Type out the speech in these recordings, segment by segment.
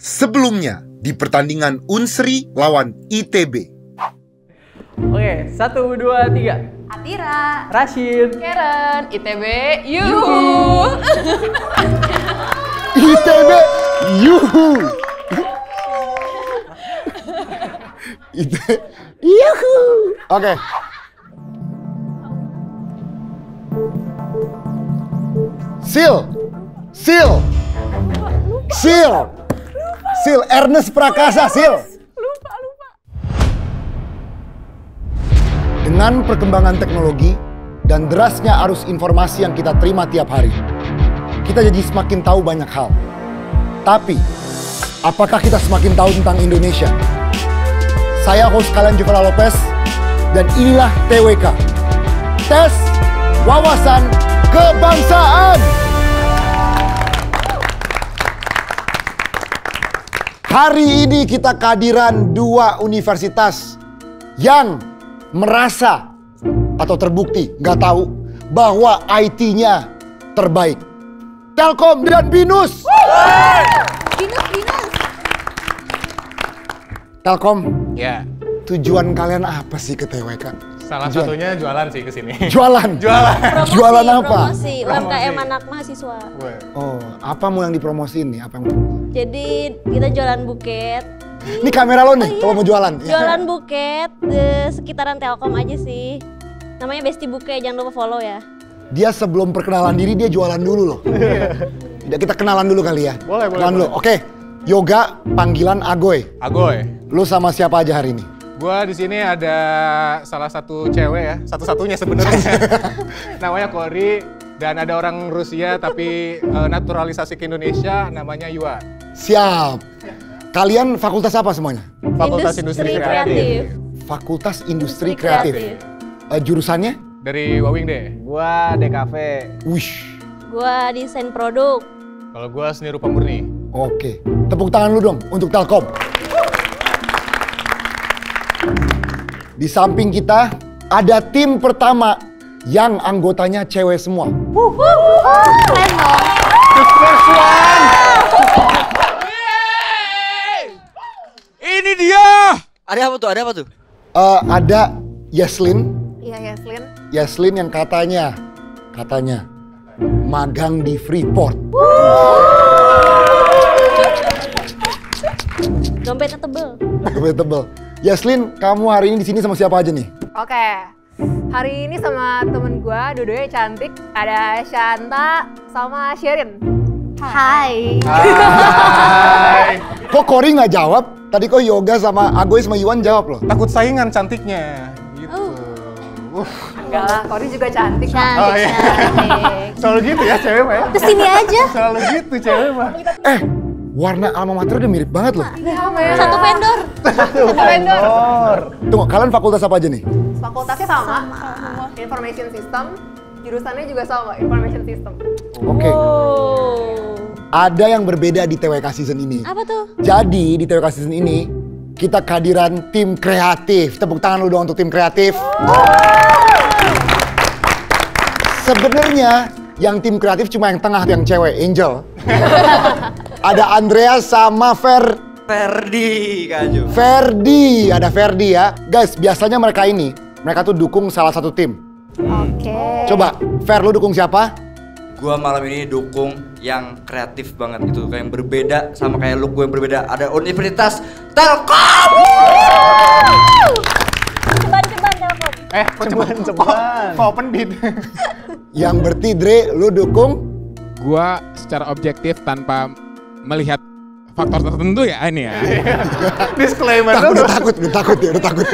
sebelumnya di pertandingan Unsri lawan ITB. Oke, 1, 2, 3. Atira, Rashid, Sherin, ITB, Yuhu. ITB, Yuhu. Yuhu. Oke. Sil, Ernest Prakasa, Sil. Lupa. Dengan perkembangan teknologi dan derasnya arus informasi yang kita terima tiap hari, kita jadi semakin tahu banyak hal. Tapi, apakah kita semakin tahu tentang Indonesia? Saya host Kalina Jufala Lopez, dan inilah TWK, Tes Wawasan Kebangsaan. Hari ini kita kehadiran dua universitas yang merasa atau terbukti, nggak tahu, bahwa IT-nya terbaik. Telkom dan Binus. Binus. Telkom, ya. Tujuan kalian apa sih ke TWK? Salah satunya jualan sih ke sini. Jualan. Promosi, jualan apa? UMKM anak mahasiswa. Oh, apa mau yang dipromosin nih? Apa yang jadi kita jualan buket. Ini kamera lo nih, kalau mau jualan. Jualan buket sekitaran Telkom aja sih. Namanya Bestie Buket, jangan lupa follow ya. Dia sebelum perkenalan diri dia jualan dulu loh. Kita kenalan dulu kali ya. Boleh. Oke, Yoga, panggilan Agoy. Agoy. Lu sama siapa aja hari ini? Gua di sini ada salah satu cewek ya, satu-satunya sebenarnya. Namanya Kori, dan ada orang Rusia tapi naturalisasi ke Indonesia, namanya Yuwa. Siap. Kalian fakultas apa semuanya? Fakultas Industri Kreatif. Fakultas Industri Kreatif. Jurusannya? Dari Wawing deh. Gua DKV. Wish. Gua desain produk. Kalau gua seni rupa murni. Oke. Tepuk tangan lu dong untuk Telkom. Di samping kita ada tim pertama yang anggotanya cewek semua. Ini dia. Ada apa tuh? Ada Yaslin. Iya, Yaslin. Yaslin yang katanya magang di Freeport. Dompetnya tebel. Yaslin, kamu hari ini di sini sama siapa aja nih? Oke, hari ini sama temen gue, dua-duanya cantik. Ada Shanta sama Sherin. Hai. Kok Kori nggak jawab? Tadi kok Yoga sama Agoy sama Iwan jawab loh. Takut saingan cantiknya, gitu. Enggak lah, Kori juga cantik. Cantik. Selalu gitu ya cewek mah ya? Kesini aja. Selalu gitu cewek mah. Warna alma mater udah mirip banget loh. Satu vendor. Tunggu, kalian fakultas apa aja nih? Fakultasnya sama. Information System. Jurusannya juga sama, Information System. Oke. Ada yang berbeda di TWK season ini. Apa tuh? Jadi di TWK season ini kita kehadiran tim kreatif. Tepuk tangan lu dong untuk tim kreatif. Sebenarnya yang tim kreatif cuma yang tengah, yang cewek, Angel. Ada Andrea sama Ferdi, ada Ferdi ya. Guys, biasanya mereka tuh dukung salah satu tim. Oke. Coba, Fer, lu dukung siapa? Gua malam ini dukung yang kreatif banget itu, kayak yang berbeda sama kayak look gue yang berbeda. Ada Universitas Telkom. Ceban Telkom. Ceban. Open bid. Yang berarti Dre, lu dukung? Gua secara objektif tanpa melihat faktor tertentu ya ini ya. Disclaimer. Udah takut.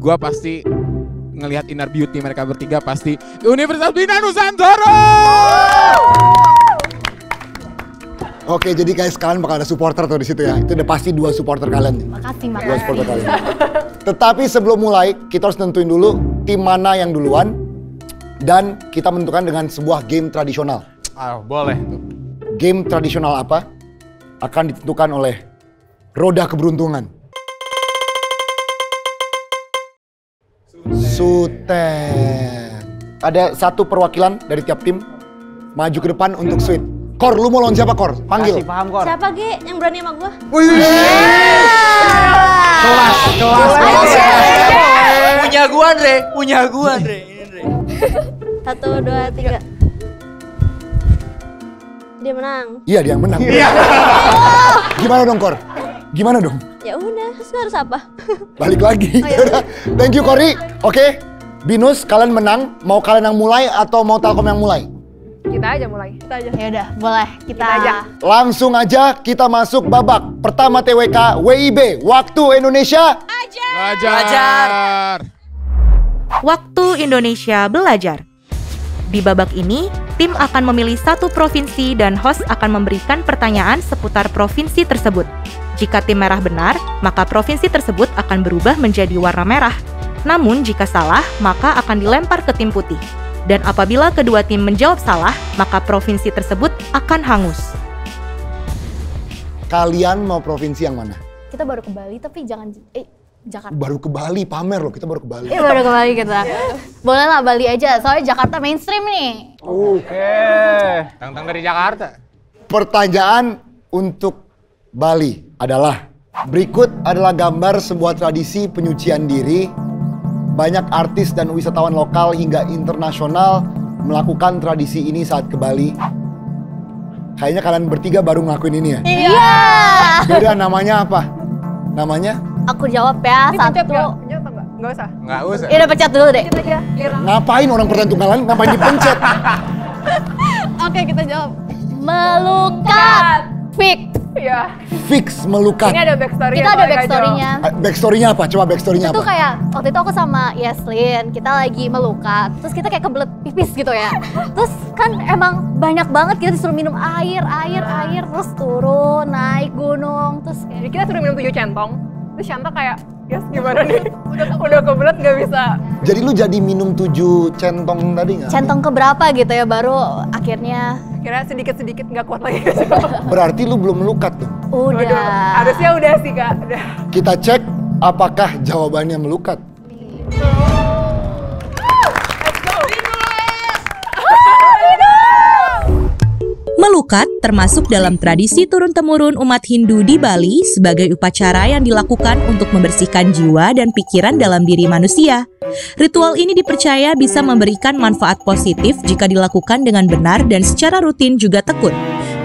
Gua pasti ngelihat inner beauty mereka bertiga pasti Universitas Bina Nusantara. Oke, jadi guys, kalian bakal ada supporter tuh di situ ya. Itu udah pasti dua supporter kalian. Makasih. Dua supporter kalian. Tetapi sebelum mulai, kita harus nentuin dulu tim mana yang duluan dan kita menentukan dengan sebuah game tradisional. Boleh. Game tradisional apa akan ditentukan oleh roda keberuntungan. Suten. Ada satu perwakilan dari tiap tim maju ke depan untuk sweet. Kor, lu mau lawan siapa, Kor? Panggil. Kasih paham, Kor. Siapa, Ge? Yang berani sama gua? Wih! Kelas. Punya gua, Andre. Satu, dua, tiga. Dia menang. Iya, dia yang menang. Iya. Gimana dong, Kor? Gimana dong? Ya udah, harus apa? Balik lagi. Oh, ya. Thank you, Kori. Oke. Binus, kalian menang. Mau kalian yang mulai atau mau Telkom yang mulai? Kita aja mulai. Ya udah, boleh. Kita aja. Langsung aja kita masuk babak pertama TWK WIB Waktu Indonesia Belajar. Waktu Indonesia Belajar. Di babak ini, tim akan memilih satu provinsi dan host akan memberikan pertanyaan seputar provinsi tersebut. Jika tim merah benar, maka provinsi tersebut akan berubah menjadi warna merah. Namun jika salah, maka akan dilempar ke tim putih. Dan apabila kedua tim menjawab salah, maka provinsi tersebut akan hangus. Kalian mau provinsi yang mana? Kita baru ke Bali, tapi jangan... Jakarta. Baru ke Baali, pamer loh, kita baru ke Baali. Baru ke Bali kita. Boleh lah Bali aja, soalnya Jakarta mainstream nih. Oke. Tang-tang dari Jakarta. Pertanyaan untuk Bali adalah... Berikut adalah gambar sebuah tradisi penyucian diri. Banyak artis dan wisatawan lokal hingga internasional melakukan tradisi ini saat ke Bali. Kayaknya kalian bertiga baru ngelakuin ini ya? Iya! Yaudah, namanya apa? Namanya? Aku jawab ya, ini satu. Nggak usah? Nggak usah. Yaudah, pencet dulu deh. Ngapain orang pertentungan, ngapain dipencet? Oke, kita jawab. Melukat! Fix! Iya. Fix melukat. Ini ada backstory. Kita ada backstory-nya. Backstory-nya apa? Coba backstory-nya apa? Itu kayak waktu itu aku sama Yaslin, kita lagi melukat. Terus kita kayak kebelet pipis gitu ya. Terus kan emang banyak banget kita disuruh minum air. Terus turun, naik gunung. Terus kayak... Jadi kita suruh minum 7 centong. Terus Shanta kayak, Yas gimana nih? Udah kebelet gak bisa. Jadi lu jadi minum 7 centong tadi gak? Centong keberapa gitu ya, baru akhirnya... Kira sedikit-sedikit nggak kuat lagi. Berarti lu belum melukat tuh? Udah. Waduh, harusnya udah sih, Kak. Udah. Kita cek apakah jawabannya melukat. Let's go. Melukat termasuk dalam tradisi turun-temurun umat Hindu di Bali sebagai upacara yang dilakukan untuk membersihkan jiwa dan pikiran dalam diri manusia. Ritual ini dipercaya bisa memberikan manfaat positif jika dilakukan dengan benar dan secara rutin juga tekun.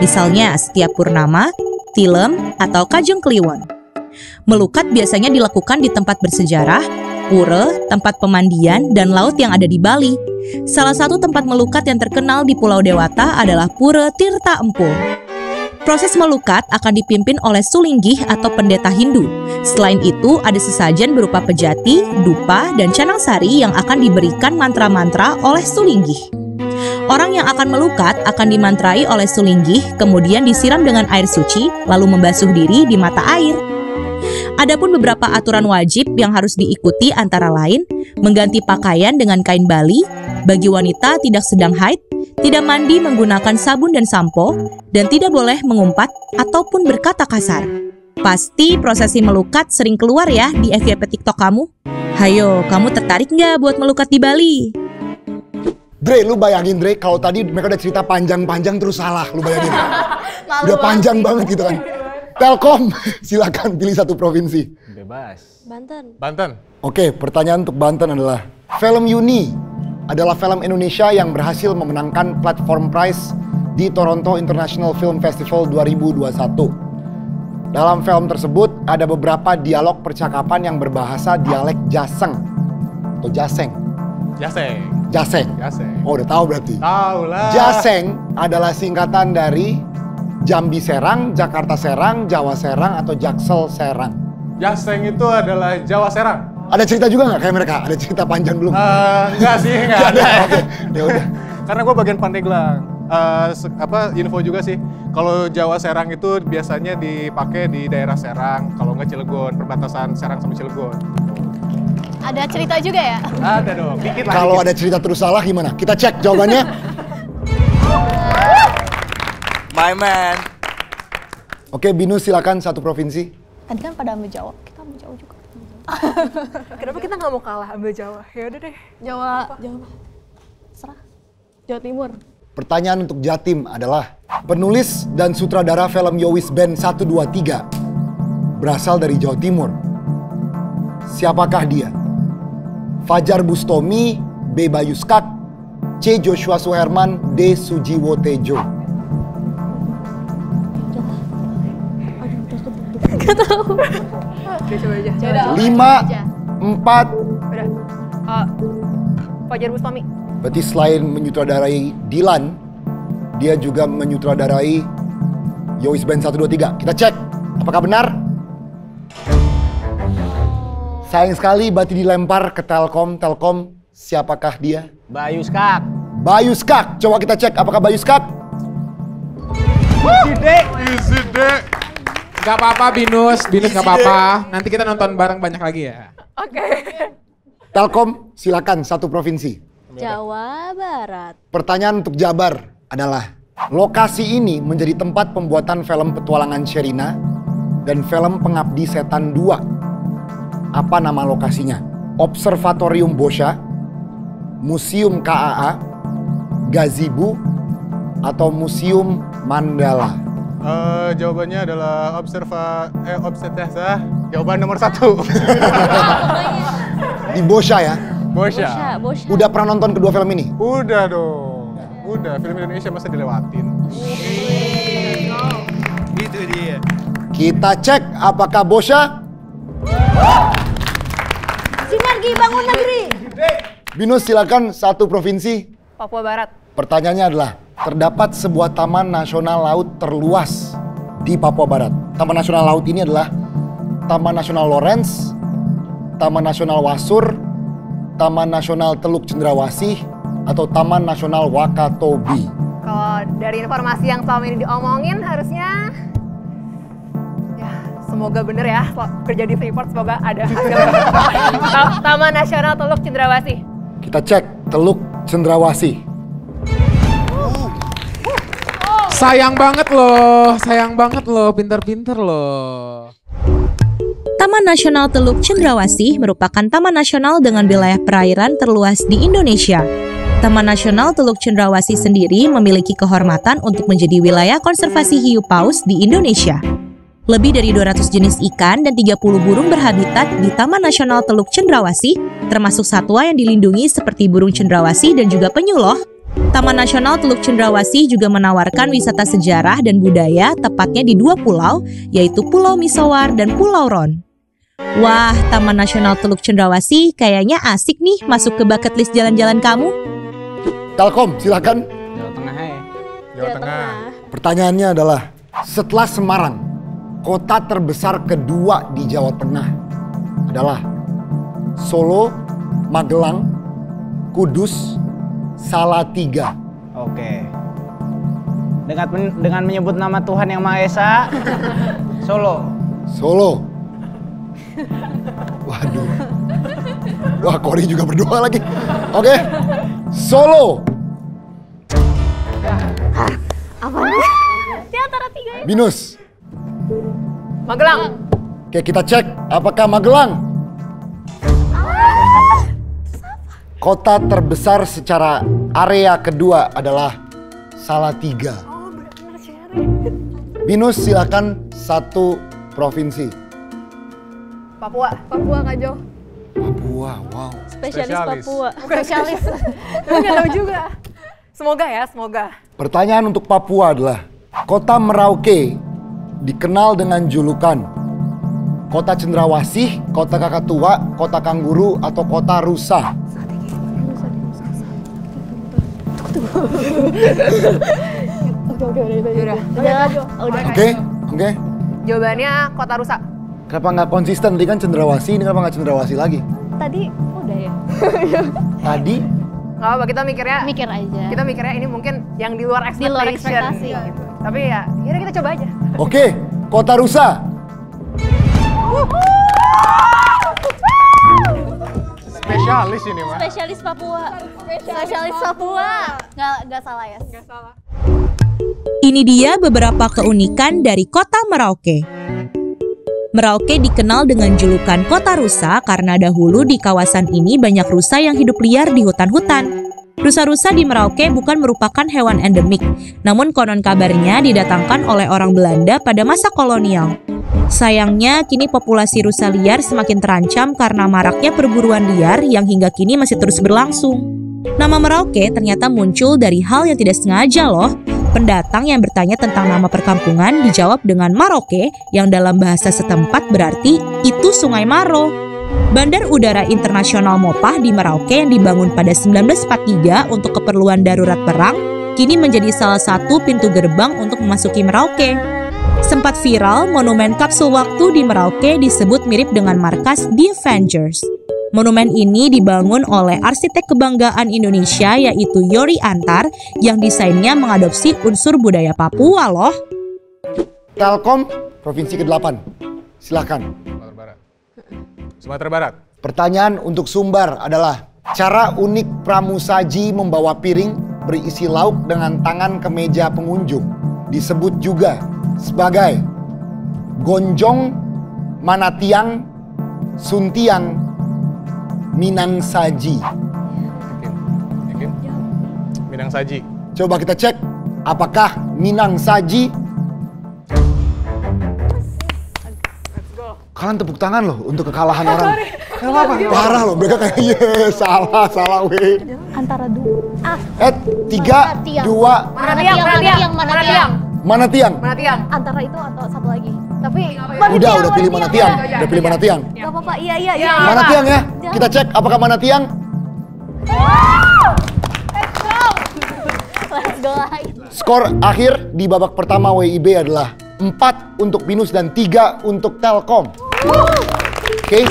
Misalnya setiap purnama, tilem, atau kajeng kliwon. Melukat biasanya dilakukan di tempat bersejarah, pura, tempat pemandian, dan laut yang ada di Bali. Salah satu tempat melukat yang terkenal di Pulau Dewata adalah Pura Tirta Empu. Proses melukat akan dipimpin oleh sulinggih atau pendeta Hindu. Selain itu, ada sesajen berupa pejati, dupa, dan canang sari yang akan diberikan mantra-mantra oleh sulinggih. Orang yang akan melukat akan dimantrai oleh sulinggih, kemudian disiram dengan air suci, lalu membasuh diri di mata air. Adapun beberapa aturan wajib yang harus diikuti antara lain, mengganti pakaian dengan kain Bali, bagi wanita tidak sedang haid, tidak mandi menggunakan sabun dan sampo, dan tidak boleh mengumpat ataupun berkata kasar. Pasti prosesi melukat sering keluar ya di FYP TikTok kamu. Hayo, kamu tertarik nggak buat melukat di Bali? Dre, lu bayangin Dre, kalau tadi mereka udah cerita panjang-panjang terus salah, lu bayangin. Udah panjang banget gitu kan. Telkom, silakan pilih satu provinsi. Bebas. Banten. Oke, pertanyaan untuk Banten adalah, film Yuni adalah film Indonesia yang berhasil memenangkan platform prize di Toronto International Film Festival 2021. Dalam film tersebut ada beberapa dialog percakapan yang berbahasa dialek jaseng. Oh, udah tahu berarti. Tahu lah. Jaseng adalah singkatan dari Jambi Serang, Jakarta Serang, Jawa Serang, atau Jaksel Serang. Jaseng itu adalah Jawa Serang. Ada cerita juga nggak kayak mereka? Ada cerita panjang belum? Enggak sih, enggak ada. Oke, ya udah. Karena gue bagian Pandeglang. Info juga sih. Kalau Jawa Serang itu biasanya dipakai di daerah Serang, kalau nggak Cilegon, perbatasan Serang sama Cilegon. Ada cerita juga ya? Ada dong. Dikit lah. Kalau ada cerita terus salah gimana? Kita cek jawabannya. My man. Oke, Binus silakan satu provinsi. Tadi kan pada ambil Jawa, kita ambil Jawa juga. Kenapa kita nggak mau kalah ambil Jawa? Ya udah deh. Jawa. Jawa. Serah. Jawa Timur. Pertanyaan untuk Jatim adalah, penulis dan sutradara film Yowis Band 123 berasal dari Jawa Timur. Siapakah dia? Fajar Bustomi, B. Bayu Skak, C. Joshua Suherman, D. Sujiwo Tejo. Gak tahu. 5, 4. Fajar Bustomi. Berarti selain menyutradarai Dilan, dia juga menyutradarai Yowis Band 123. Kita cek apakah benar. Sayang sekali berarti dilempar ke Telkom. Telkom, siapakah dia? Bayu Skak. Bayu Skak. Coba kita cek apakah Bayu Skak. Easy day. Gak apa-apa Binus, Binus gak apa-apa. Nanti kita nonton bareng banyak lagi ya. Oke. Telkom, silakan satu provinsi. Jawa Barat. Pertanyaan untuk Jabar adalah, lokasi ini menjadi tempat pembuatan film Petualangan Sherina dan film Pengabdi Setan 2. Apa nama lokasinya? Observatorium Bosha, Museum KAA, Gazebo, atau Museum Mandala? Jawabannya adalah observasi. Jawaban nomor 1. Di Bosha ya? Bosha. Udah pernah nonton kedua film ini? Udah dong. Udah, film Indonesia masa dilewatin. Itu dia. Kita cek apakah Bosha. Sinergi bangun negeri. Binus, silakan satu provinsi. Papua Barat. Pertanyaannya adalah, terdapat sebuah Taman Nasional Laut terluas di Papua Barat. Taman Nasional Laut ini adalah Taman Nasional Lawrence, Taman Nasional Wasur, Taman Nasional Teluk Cendrawasih, atau Taman Nasional Wakatobi. Kalau dari informasi yang selama ini diomongin, harusnya ya semoga bener ya, kerja di Freeport semoga ada Taman Nasional Teluk Cendrawasih. Kita cek Teluk Cendrawasih. Sayang banget loh, pinter-pinter loh. Taman Nasional Teluk Cendrawasih merupakan taman nasional dengan wilayah perairan terluas di Indonesia. Taman Nasional Teluk Cendrawasih sendiri memiliki kehormatan untuk menjadi wilayah konservasi hiu paus di Indonesia. Lebih dari 200 jenis ikan dan 30 burung berhabitat di Taman Nasional Teluk Cendrawasih, termasuk satwa yang dilindungi seperti burung cendrawasih dan juga penyu loh. Taman Nasional Teluk Cendrawasih juga menawarkan wisata sejarah dan budaya, tepatnya di 2 pulau, yaitu Pulau Misawar dan Pulau Ron. Wah, Taman Nasional Teluk Cendrawasih kayaknya asik nih masuk ke bucket list jalan-jalan kamu. Telkom, silakan. Jawa Tengah ya. Jawa Tengah. Pertanyaannya adalah, setelah Semarang, kota terbesar kedua di Jawa Tengah adalah Solo, Magelang, Kudus, Salatiga. Oke. Dengan menyebut nama Tuhan Yang Maha Esa, Solo. Waduh. Wah, Kori juga berdoa lagi. Oke. Solo. Apa? Dia antara 3 ini. Binus. Magelang. Oke, kita cek apakah Magelang. Kota terbesar secara area kedua adalah Salatiga. Binus, silakan satu provinsi. Papua Kak Jo. Papua, wow. Spesialis. Papua. Spesialis. Gak tahu juga. Semoga ya, semoga. Pertanyaan untuk Papua adalah, kota Merauke dikenal dengan julukan kota Cendrawasih, kota kakak tua, kota kanguru, atau kota rusa. Oke. Jawabannya kota rusa. Kenapa nggak konsisten? Tadi kan Cendrawasih, ini kenapa nggak Cendrawasih lagi? Tadi udah ya? Tadi? Nggak apa, kita mikirnya... Mikir aja. Kita mikirnya ini mungkin yang di luar ekspektasi. Di luar ekspektasi. Ya, gitu. Tapi ya, yaudah kita coba aja. Oke, kota rusa. Spesialis ini, Mas. Spesialis Papua. Nggak salah ya? Nggak salah. Ini dia beberapa keunikan dari kota Merauke. Merauke dikenal dengan julukan kota rusa karena dahulu di kawasan ini banyak rusa yang hidup liar di hutan-hutan. Rusa-rusa di Merauke bukan merupakan hewan endemik, namun konon kabarnya didatangkan oleh orang Belanda pada masa kolonial. Sayangnya, kini populasi rusa liar semakin terancam karena maraknya perburuan liar yang hingga kini masih terus berlangsung. Nama Merauke ternyata muncul dari hal yang tidak sengaja loh. Pendatang yang bertanya tentang nama perkampungan dijawab dengan Merauke, yang dalam bahasa setempat berarti itu Sungai Maro. Bandar Udara Internasional Mopah di Merauke yang dibangun pada 1943 untuk keperluan darurat perang, kini menjadi salah satu pintu gerbang untuk memasuki Merauke. Sempat viral, monumen kapsul waktu di Merauke disebut mirip dengan markas The Avengers. Monumen ini dibangun oleh arsitek kebanggaan Indonesia yaitu Yori Antar, yang desainnya mengadopsi unsur budaya Papua loh. Telkom, Provinsi ke-8, silahkan. Sumatera Barat. Pertanyaan untuk Sumbar adalah cara unik pramusaji membawa piring berisi lauk dengan tangan ke meja pengunjung disebut juga sebagai gonjong, manatiang, suntiang, minang saji. Yakin? Minang saji. Coba kita cek apakah minang saji. Kalian tepuk tangan loh untuk kekalahan orang. Gak apa-apa. Parah loh, mereka kayak salah weh. Antara dua. 3, 2. Manatiang. Antara itu atau satu lagi. Tapi udah pilih Manatiang. Udah pilih Manatiang. Gak apa-apa. Iya. Manatiang ya. Kita cek apakah Manatiang. Let's go. Skor akhir di babak pertama WIB adalah 4 untuk Binus dan 3 untuk Telkom. Oke.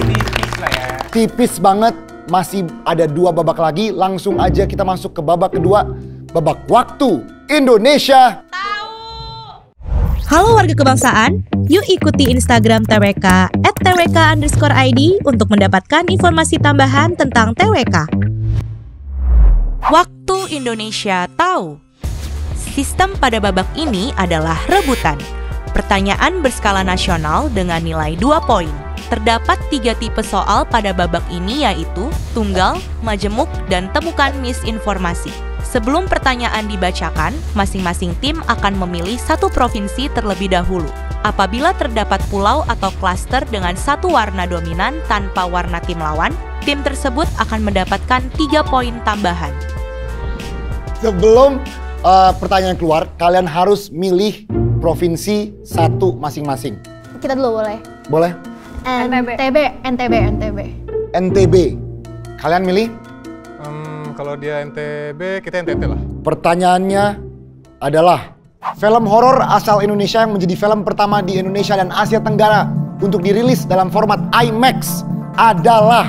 Tipis banget, masih ada 2 babak lagi. Langsung aja kita masuk ke babak kedua, babak Waktu Indonesia. Halo warga kebangsaan, yuk ikuti Instagram TWK @twk_id untuk mendapatkan informasi tambahan tentang TWK. Waktu Indonesia tahu. Sistem pada babak ini adalah rebutan. Pertanyaan berskala nasional dengan nilai 2 poin. Terdapat 3 tipe soal pada babak ini yaitu tunggal, majemuk, dan temukan misinformasi. Sebelum pertanyaan dibacakan, masing-masing tim akan memilih satu provinsi terlebih dahulu. Apabila terdapat pulau atau klaster dengan satu warna dominan tanpa warna tim lawan, tim tersebut akan mendapatkan 3 poin tambahan. Sebelum pertanyaan keluar, kalian harus milih provinsi satu masing-masing. Kita dulu boleh? Boleh. NTB. Kalian milih? Kalau dia NTB, kita NTT lah. Pertanyaannya adalah, film horor asal Indonesia yang menjadi film pertama di Indonesia dan Asia Tenggara untuk dirilis dalam format IMAX adalah?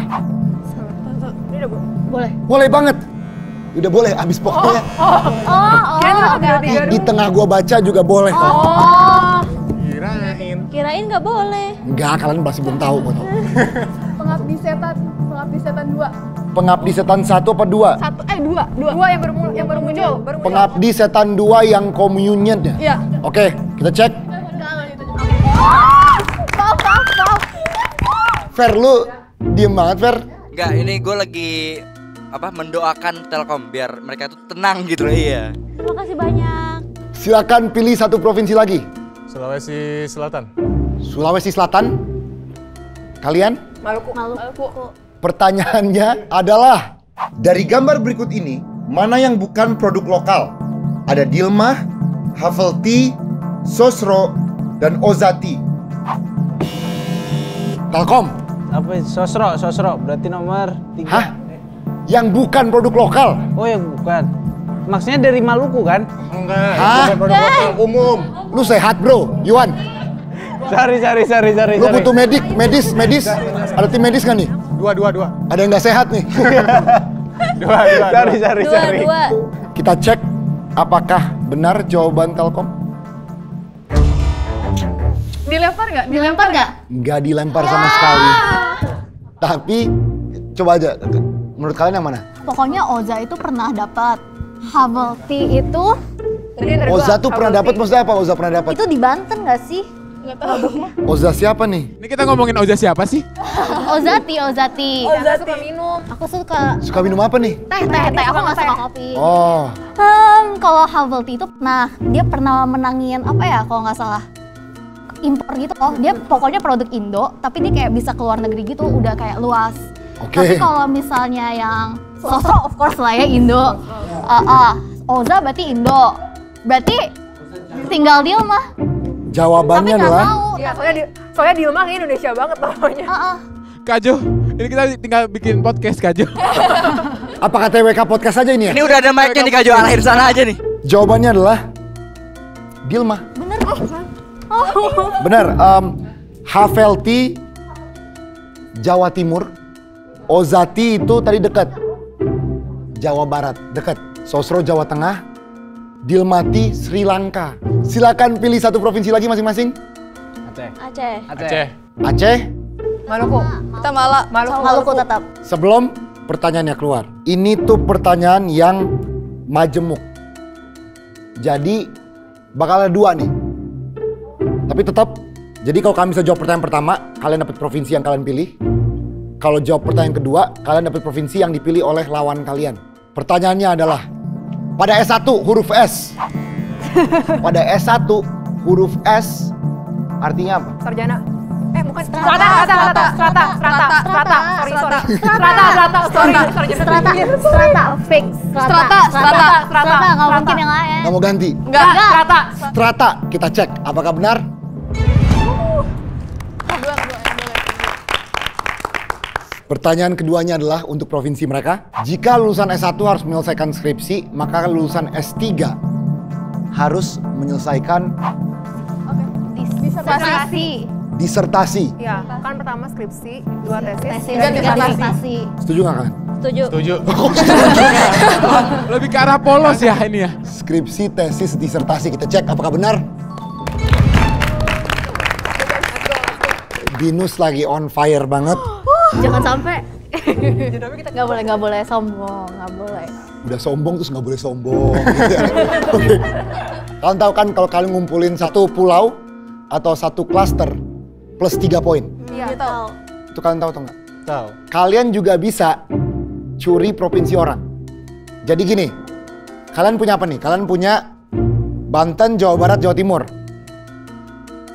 Boleh. Boleh banget. Udah boleh, abis pokoknya. Di tengah gua baca juga boleh. Kirain nggak boleh. Nggak, kalian pasti belum tahu. Pengabdi Setan 2. Pengabdi Setan 1 apa 2? 2. 2 yang baru muncul. Pengabdi Setan 2 yang communion-nya? Iya. Oke, kita cek. Maaf. Fer, lu diem banget, Fer. Nggak, ini gue lagi mendoakan Telkom biar mereka itu tenang gitu. Iya. Terima kasih banyak. Silakan pilih satu provinsi lagi. Sulawesi Selatan. Kalian? Maluku. Pertanyaannya adalah, dari gambar berikut ini, mana yang bukan produk lokal? Ada Dilmah, Havelty, Sosro, dan Ozati. Telkom. Apa Sosro berarti nomor 3. Hah? Yang bukan produk lokal. Oh, yang bukan. Maksudnya dari Maluku kan? Enggak. Bukan produk lokal umum. Lu sehat, bro. Yuan. Sorry. Lu butuh medis. Ada tim medis kan nih? Dua. Ada yang nggak sehat nih. Dua. Sorry. Dua. Kita cek apakah benar jawaban Telkom. Dilempar nggak? Nggak dilempar sama sekali. Tapi coba aja. Menurut kalian yang mana? Pokoknya Oza itu pernah dapat, Havelty itu. Oza tuh pernah dapat, maksudnya apa Oza pernah dapat? Itu di Banten nggak sih? Nggak tahu. Oza siapa nih? Ini kita ngomongin Oza siapa sih? Ozati. Aku suka minum. Suka minum apa nih? Teh. Aku nggak suka kopi. Oh. Kalau herbal tea itu, nah dia pernah menangin apa ya? Kalau nggak salah impor gitu. Oh, dia pokoknya produk Indo, tapi dia kayak bisa keluar negeri gitu. Udah kayak luas. Oke. Tapi kalau misalnya yang sosok, of course lah ya Indo. Oza berarti Indo. Berarti tinggal di rumah. Jawabannya adalah ya, soalnya di rumah kayak Indonesia banget namanya. Kak Jo, ini kita tinggal bikin podcast Kak Jo. Apakah TWK podcast aja ini ya? Ini udah ada mic-nya nih Kak Jo, alahin sana aja nih. Jawabannya adalah Dilma. Bener. Bener, Havelti Jawa Timur, Ozati itu tadi dekat Jawa Barat, dekat Sosro Jawa Tengah, Dilmati Sri Lanka. Silakan pilih satu provinsi lagi masing-masing. Aceh. Maluku. Kita Maluku tetap. Sebelum pertanyaannya keluar, ini tuh pertanyaan yang majemuk. Jadi bakal ada dua nih. Tapi tetap, jadi kalau kami bisa jawab pertanyaan pertama, kalian dapat provinsi yang kalian pilih. Kalau jawab pertanyaan kedua, kalian dapat provinsi yang dipilih oleh lawan kalian. Pertanyaannya adalah pada S1 huruf S. Pada S1 huruf S artinya apa? Sarjana. Bukan strata. Enggak mungkin yang lain. Enggak mau ganti. Strata. Kita cek apakah benar? Pertanyaan keduanya adalah untuk provinsi mereka. Jika lulusan S1 harus menyelesaikan skripsi, maka lulusan S3 harus menyelesaikan disertasi. Iya, kan pertama skripsi, dua tesis, dan disertasi. Setuju nggak kalian? Setuju. Lebih ke arah polos ya ini ya. Skripsi, tesis, disertasi. Kita cek apakah benar. Binus lagi on fire banget. Jangan sampai. Tapi kita nggak boleh sombong, nggak boleh. Udah sombong terus nggak boleh sombong. Oke. Kalian tahu kan kalau kalian ngumpulin satu pulau atau satu klaster plus 3 poin. Iya. Tahu. Itu kalian tahu atau nggak? Tahu. Kalian juga bisa curi provinsi orang. Jadi gini, kalian punya apa nih? Kalian punya Banten, Jawa Barat, Jawa Timur.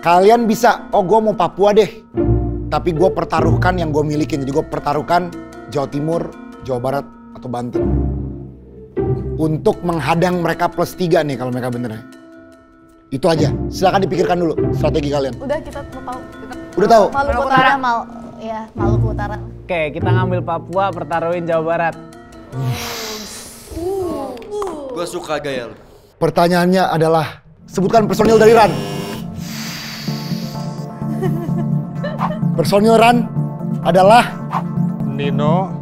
Kalian bisa, oh gue mau Papua deh. Tapi gue pertaruhkan yang gue milikin, jadi gue pertaruhkan Jawa Timur, Jawa Barat, atau Banten. Untuk menghadang mereka plus 3 nih kalau mereka bener. Itu aja, silakan dipikirkan dulu strategi kalian. Udah kita tahu. Udah tahu? Maluku Utara. Oke, kita ngambil Papua, pertaruhin Jawa Barat. Gue suka gaya lu. Pertanyaannya adalah, sebutkan personil dari RAN. Personil RAN adalah Nino,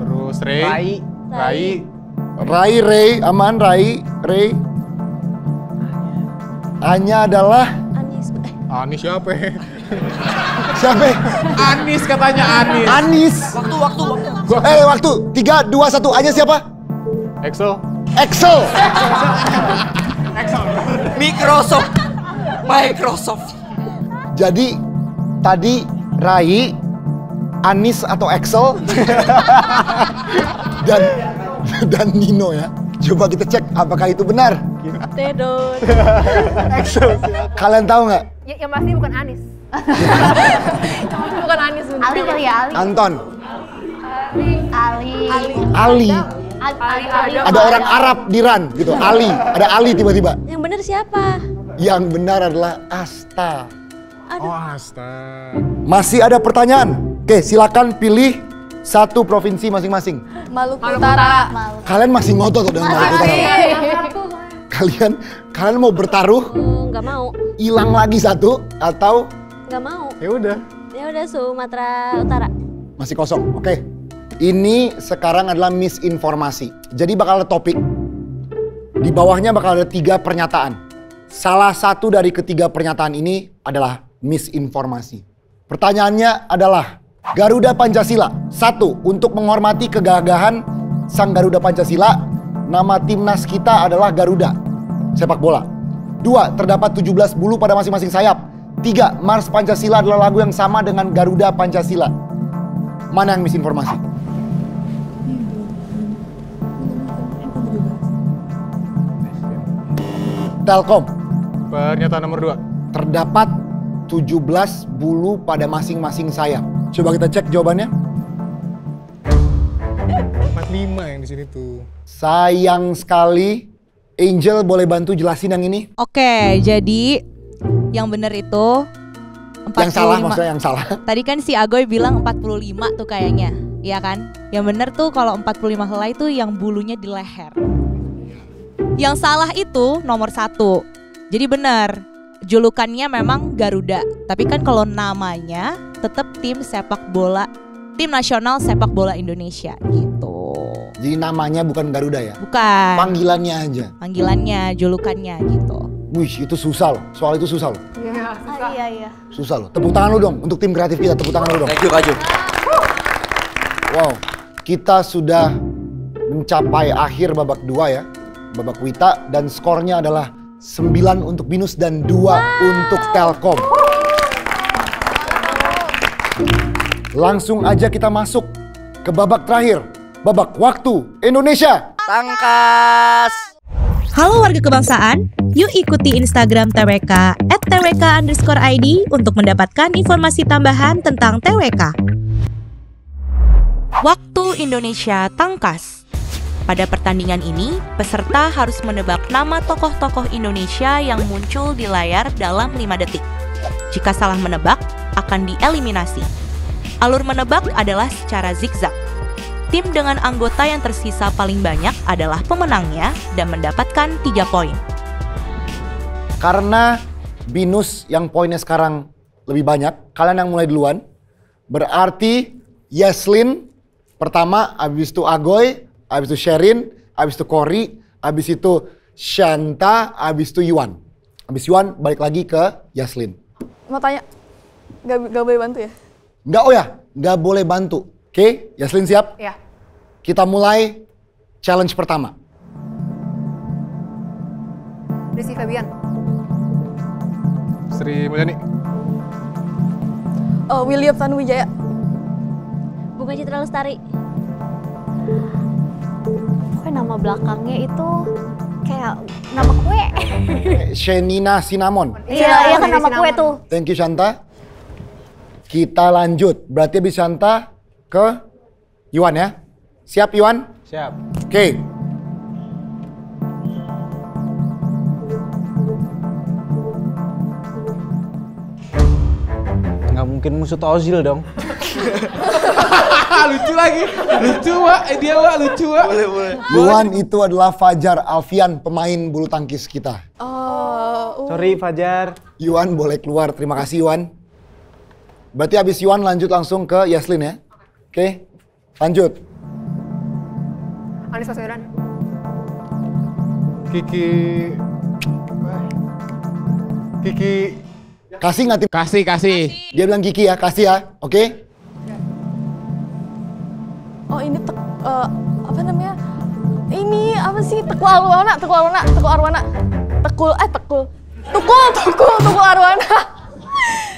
terus Ray, Anya adalah Anis siapa? Anis katanya Anis. Waktu 3, 2, 1. Anya siapa? Excel. Microsoft. Jadi tadi Rai, Anis atau Excel, dan Nino ya. Coba kita cek apakah itu benar. Tedon. Excel. Kalian tahu nggak? Yang pasti bukan Anis. Benar. Ali kali ya, Ali. Anton. Ali. Ada orang Arab di RAN gitu. Ali. Ada Ali tiba-tiba. Yang benar siapa? Yang benar adalah Asta. Astaga. Masih ada pertanyaan. Oke, silakan pilih satu provinsi masing-masing. Maluku Utara. Kalian masih ngotot dengan Maluku Utara. Kalian mau bertaruh? Nggak mau. Hilang lagi satu atau? Nggak mau. Ya udah Sumatera Utara. Masih kosong. Oke. Ini sekarang adalah misinformasi. Jadi bakal ada topik. Di bawahnya bakal ada 3 pernyataan. Salah satu dari ketiga pernyataan ini adalah misinformasi. Pertanyaannya adalah Garuda Pancasila. 1. Untuk menghormati kegagahan sang Garuda Pancasila, nama timnas kita adalah Garuda sepak bola. 2. Terdapat 17 bulu pada masing-masing sayap. 3. Mars Pancasila adalah lagu yang sama dengan Garuda Pancasila. Mana yang misinformasi? Telkom. Pernyataan nomor 2. Terdapat 17 bulu pada masing-masing sayap. Coba kita cek jawabannya. 45 yang di sini tuh. Sayang sekali. Angel boleh bantu jelasin yang ini? Oke, jadi yang benar itu 45. Yang salah maksudnya yang salah. Tadi kan si Agoy bilang 45 tuh kayaknya, iya kan? Yang benar tuh kalau 45 helai tuh yang bulunya di leher. Yang salah itu nomor 1. Jadi benar, julukannya memang Garuda. Tapi kan kalau namanya tetap tim sepak bola, tim nasional sepak bola Indonesia gitu. Jadi namanya bukan Garuda ya? Bukan. Panggilannya aja? Panggilannya, julukannya gitu. Wih, itu susah loh. Soal itu susah loh. Iya, susah. Ah, iya, iya. Susah loh. Tepuk tangan lu dong untuk tim kreatif kita. Tepuk tangan lu dong. Thank you, Kak Ju. Wow, kita sudah mencapai akhir babak 2 ya. Babak Wita, dan skornya adalah 9 untuk Binus dan 2 untuk Telkom. Langsung aja kita masuk ke babak terakhir. Babak Waktu Indonesia Tangkas. Halo warga kebangsaan, yuk ikuti Instagram TWK @twk_id untuk mendapatkan informasi tambahan tentang TWK. Waktu Indonesia Tangkas. Pada pertandingan ini, peserta harus menebak nama tokoh-tokoh Indonesia yang muncul di layar dalam 5 detik. Jika salah menebak, akan dieliminasi. Alur menebak adalah secara zigzag. Tim dengan anggota yang tersisa paling banyak adalah pemenangnya dan mendapatkan 3 poin. Karena Binus yang poinnya sekarang lebih banyak, kalian yang mulai duluan. Berarti Yaslin pertama, abis itu Agoy, abis itu Sherin, abis itu Kori, abis itu Shanta, abis itu Yuwan. Abis Yuwan balik lagi ke Yaslin. Mau tanya, gak boleh bantu ya? Enggak, oh ya, gak boleh bantu. Oke, Yaslin siap? Iya. Kita mulai challenge pertama. Rizky Fabian. Sri Mulyani. Oh, William Tanuwijaya. Bunga Citra Lestari. Kok nama belakangnya itu kayak nama kue? Sherina Cinnamon. Iya, kan nama kue tuh. Thank you, Shanta. Kita lanjut. Berarti abis Shanta ke Yuwan ya. Siap Yuwan? Siap. Oke. Nggak mungkin musuh Ozil dong. Lucu lagi. Lucu wak. Dia wak lucu wak. Boleh, boleh. Yuwan itu adalah Fajar Alfian, pemain bulu tangkis kita. Oh. Sorry Fajar. Yuwan boleh keluar. Terima kasih Yuwan. Berarti abis Yuwan lanjut langsung ke Yaslin ya. Oke, lanjut. Anies Baswedan. Kiki. Kasih nggak tim? Kasih. Dia bilang Kiki ya, kasih ya. Oke. Oh ini apa namanya? Ini apa sih? Tukul Arwana.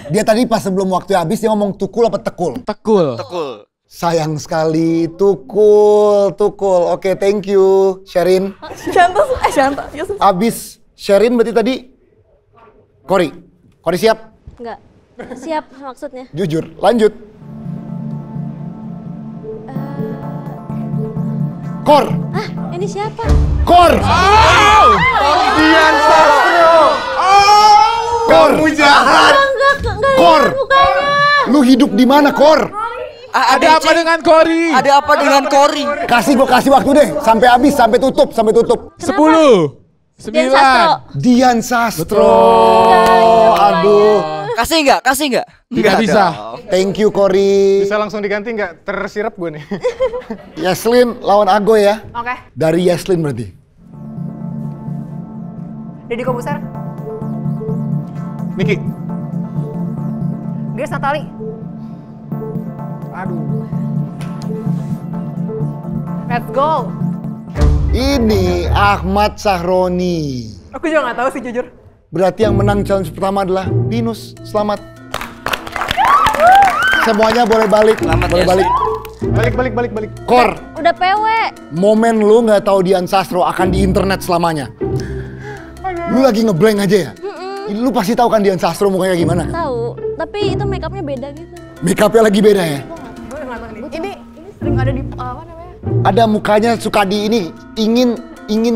Dia tadi pas sebelum waktu habis dia ngomong tukul apa tekul? Tekul. Sayang sekali, tukul. Oke, thank you, Sherin. Shanta. Abis Sherin berarti tadi Kori. Kori siap? Enggak. Siap maksudnya. Jujur, lanjut. Kor. Ah, ini siapa? Kor. Oh, Dian Sastro. Oh, kamu jahat. Enggak, Kor. Lu hidup di mana, Kor? Ada apa dengan Kori? Kasih waktu deh, sampai habis, sampai tutup. 10, 9. Dian Sastro. Aduh. Kasih nggak? Tidak bisa. Thank you Kori. Bisa langsung diganti nggak? Tersirap gue nih. Yaslin lawan Agoy ya. Oke. Dari Yaslin berarti. Deddy Kobuser. Niki. Grace Natali. Aduh. Let's go. Ini Ahmad Sahroni. Aku juga nggak tahu sih jujur. Berarti yang menang challenge pertama adalah Binus. Selamat. Semuanya boleh balik. Selamat, boleh balik. Balik. Kor. Udah PW. Momen lu nggak tahu Dian Sastro akan di internet selamanya. Lu lagi ngeblank aja ya? Lu pasti tahu kan Dian Sastro mukanya gimana? Tahu, tapi itu makeupnya beda gitu. Makeupnya lagi beda ya? Ini sering ada di apa namanya? Ada mukanya suka di ini, ingin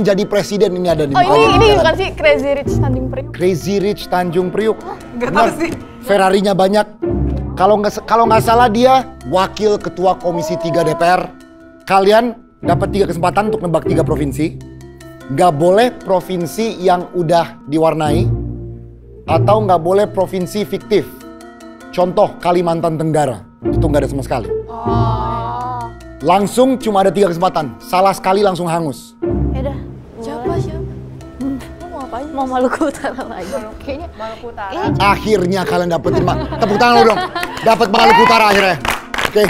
jadi presiden, ini ada di muka. Oh ini bukan sih Crazy Rich Tanjung Priuk? Crazy Rich Tanjung Priuk. Gak tau sih. Ferrarinya banyak. Kalau nggak salah dia wakil ketua Komisi 3 DPR. Kalian dapat 3 kesempatan untuk nebak 3 provinsi. Nggak boleh provinsi yang udah diwarnai atau nggak boleh provinsi fiktif. Contoh Kalimantan Tenggara itu nggak ada sama sekali. Oh. Langsung cuma ada 3 kesempatan. Salah sekali langsung hangus. Yaudah. Siapa? Mau ngapain? Mau Maluku Utara lagi. Kayaknya Maluku Utara. Akhirnya kalian dapetin. Tepuk tangan lo dong. Dapat Maluku Utara akhirnya. Oke.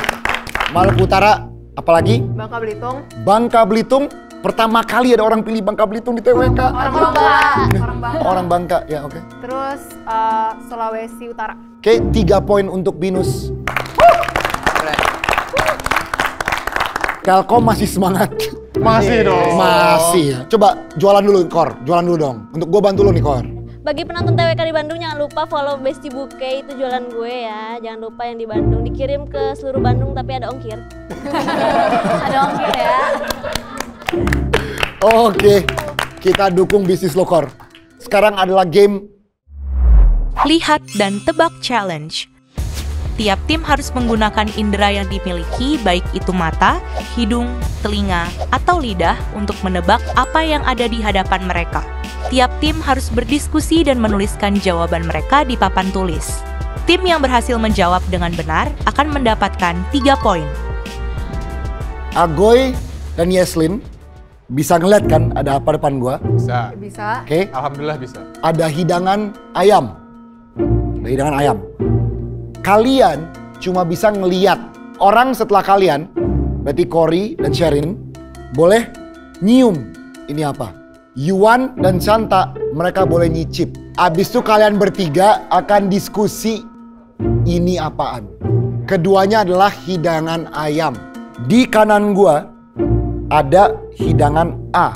Maluku Utara, apalagi? Bangka Belitung. Bangka Belitung. Pertama kali ada orang pilih Bangka Belitung di TWK. Orang Bangka. Ya oke. Terus Sulawesi Utara. Oke, 3 poin untuk Binus. Telkom masih semangat. Masih dong. Masih ya. Coba jualan dulu Kor, jualan dulu dong. Untuk gue bantu lo nih Kor. Bagi penonton TWK di Bandung jangan lupa follow Bestie Buket, itu jualan gue ya. Jangan lupa yang di Bandung dikirim ke seluruh Bandung tapi ada ongkir. Ada ongkir ya. Oke, kita dukung bisnis lo Kor. Sekarang adalah game Lihat dan Tebak Challenge. Tiap tim harus menggunakan indera yang dimiliki, baik itu mata, hidung, telinga, atau lidah untuk menebak apa yang ada di hadapan mereka. Tiap tim harus berdiskusi dan menuliskan jawaban mereka di papan tulis. Tim yang berhasil menjawab dengan benar akan mendapatkan 3 poin. Agoy dan Yaslin bisa ngeliat kan ada apa depan gua? Bisa. Oke. Alhamdulillah bisa. Ada hidangan ayam. Kalian cuma bisa ngeliat orang setelah kalian, berarti Kori dan Sherin, boleh nyium ini apa. Yuwan dan Shanta, mereka boleh nyicip. Abis itu kalian bertiga akan diskusi ini apaan. Keduanya adalah hidangan ayam. Di kanan gua ada hidangan A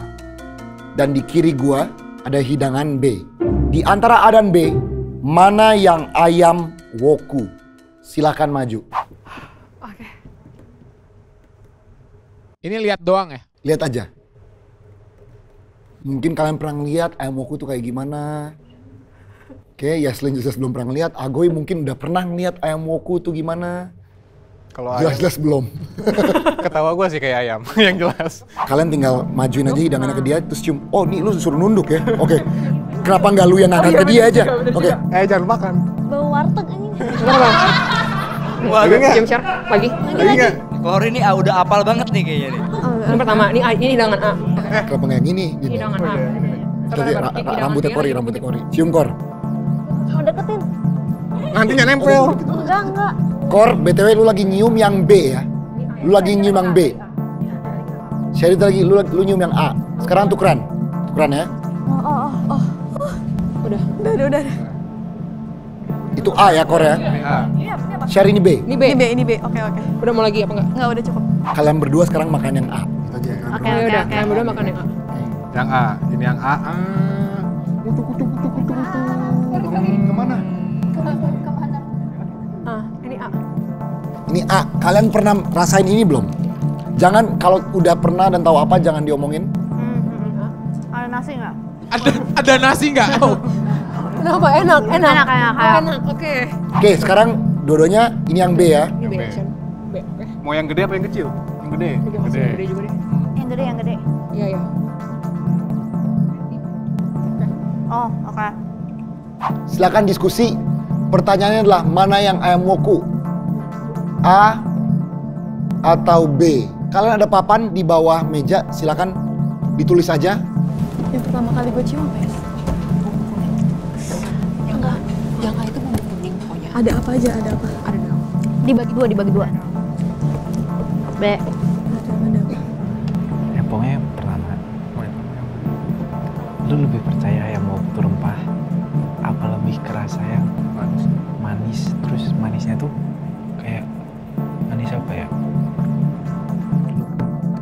dan di kiri gua ada hidangan B. Di antara A dan B, mana yang ayam woku? Silakan maju. Oke. Ini lihat doang ya? Lihat aja. Mungkin kalian pernah lihat ayam woku itu kayak gimana. Oke, Yaslin jelas belum pernah lihat. Agoy mungkin udah pernah lihat ayam woku itu gimana. Kalau jelas belum. Ketawa gue sih kayak ayam, yang jelas. Kalian tinggal majuin aja hidangannya ke dia, terus cium. Oh, nih lu suruh nunduk ya? Oke. Kenapa nggak lu yang angkat ke dia aja? Oke. Jangan makan. Bau warteg ini. Wah, cium share lagi. Kori ini udah apal banget nih kayaknya nih. Yang pertama, ini hidangan A. Kenapa nggak gini? Hidangan A. Rambutnya Kori. Cium Kor. Mau deketin. Nantinya nempel. Enggak. Kor, BTW lu lagi nyium yang B ya? Lu lagi nyium yang B. Sherin lagi, lu nyium yang A. Sekarang tukeran. Tukeran ya. Oh. Udah. Itu A ya, Kor ya? Sherin ini B. Ini B. Oke. Udah mau lagi apa enggak? Enggak, udah cukup. Kalian berdua sekarang makan yang A. Oke. Kalian berdua makan yang A. Yang A, ini yang A. Kemana? Ini A, kalian pernah rasain ini belum? Jangan, kalau udah pernah dan tahu apa jangan diomongin. Ada nasi nggak? Ada nasi nggak? Oh. Kenapa? Enak. Oke, sekarang dua-duanya ini yang B ya. Ini B. Mau yang gede apa yang kecil? Yang gede. Gede juga deh. Yang gede. Iya. Oh, oke. Silakan diskusi. Pertanyaannya adalah mana yang ayam woku? A atau B. Kalian ada papan di bawah meja, silakan ditulis aja. Yang pertama kali gue cium apa ya? Yang A itu bumbu kuning pokoknya. Ada apa aja, ada apa? Ada daun. Dibagi dua. B. Ada apa? Ya pokoknya pertama. Lu lebih percaya ayam woku tuh rempah lebih kerasa yang manis. Terus manisnya tuh kayak manis apa ya?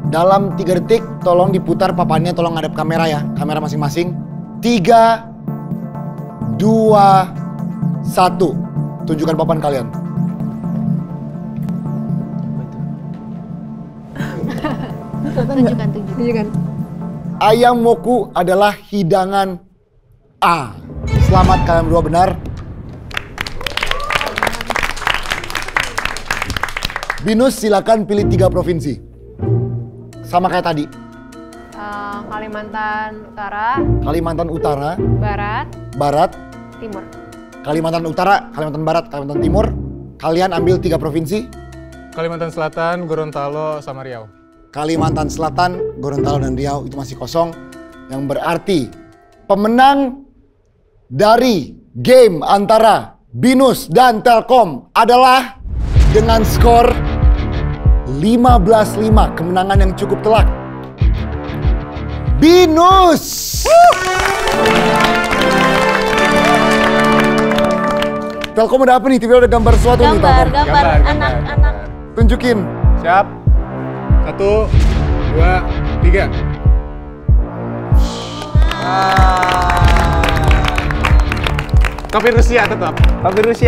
Dalam 3 detik tolong diputar papannya, tolong ngadep kamera ya. Kamera masing-masing. 3, 2, 1. Tunjukkan papan kalian. Tunjukkan. Ayam woku adalah hidangan A. Selamat, kalian berdua benar. Binus, silakan pilih 3 provinsi. Sama kayak tadi. Kalimantan Utara. Kalimantan Utara. Barat. Barat. Timur. Kalimantan Utara, Kalimantan Barat, Kalimantan Timur. Kalian ambil 3 provinsi. Kalimantan Selatan, Gorontalo, sama Riau. Kalimantan Selatan, Gorontalo, dan Riau itu masih kosong. Yang berarti pemenang dari game antara Binus dan Telkom adalah dengan skor 15-5. Kemenangan yang cukup telak. Binus! Telkom udah apa nih? TV udah gambar sesuatu nih, Gambar anak-anak. Tunjukin. Siap. 1, 2, 3. Tapi Rusia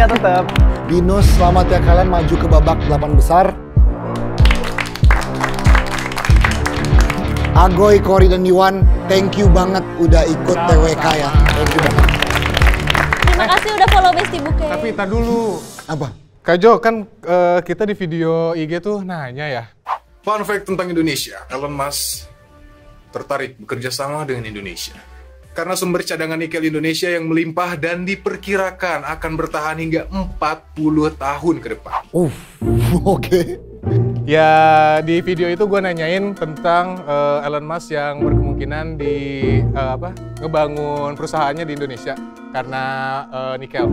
tetap. Binus, selamat ya, kalian maju ke babak 8 besar. Agoy, Kori, dan Yuwan, thank you banget udah ikut TWK ya. Thank you banget. Terima kasih udah follow Bestie Buket. Tapi tar dulu. Apa? Kak Jo, kan kita di video IG tuh nanya ya. Fun fact tentang Indonesia, Elon Musk tertarik bekerja sama dengan Indonesia. Karena sumber cadangan nikel Indonesia yang melimpah dan diperkirakan akan bertahan hingga 40 tahun ke depan. Oke. Ya, di video itu gue nanyain tentang Elon Musk yang berkemungkinan di ngebangun perusahaannya di Indonesia karena nikel.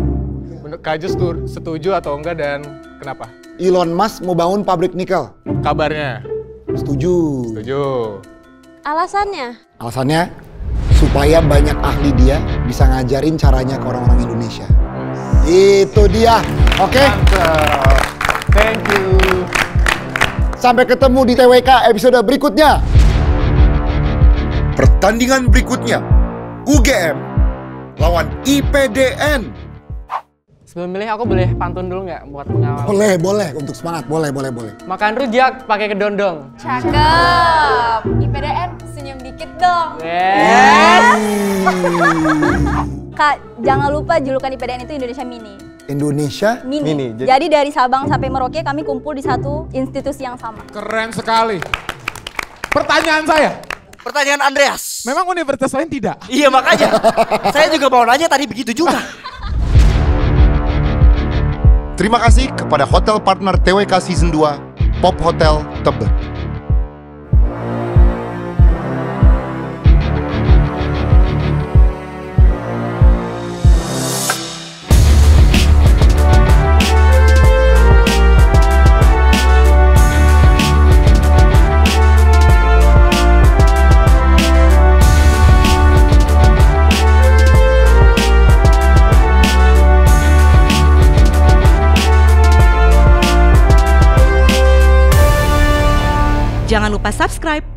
Kak Jo setuju atau enggak dan kenapa? Elon Musk mau bangun pabrik nikel. Kabarnya. Setuju. Setuju. Alasannya? Alasannya supaya banyak ahli dia bisa ngajarin caranya ke orang-orang Indonesia. Itu dia. Oke? Thank you. Sampai ketemu di TWK episode berikutnya. Pertandingan berikutnya UGM lawan IPDN. Sebelum milih aku boleh pantun dulu nggak buat pengawal? Boleh, boleh. Untuk semangat, boleh. Makan rujak pakai kedondong. Cakep. IPDN senyum dikit dong. Yes. Kak, jangan lupa julukan IPDN itu Indonesia Mini. Indonesia Mini. Jadi dari Sabang sampai Merauke kami kumpul di satu institusi yang sama. Keren sekali. Pertanyaan saya. Pertanyaan Andreas. Memang universitas lain tidak? Iya, makanya. Saya juga mau nanya tadi begitu juga. Terima kasih kepada hotel partner TWK Season 2, Pop Hotel Tebet. Jangan lupa subscribe.